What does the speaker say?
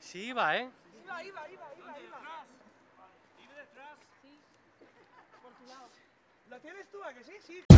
Sí, iba, ¿eh? Iba. ¿Iba detrás? Sí. Por tu lado. ¿Lo tienes tú, a que sí? Sí.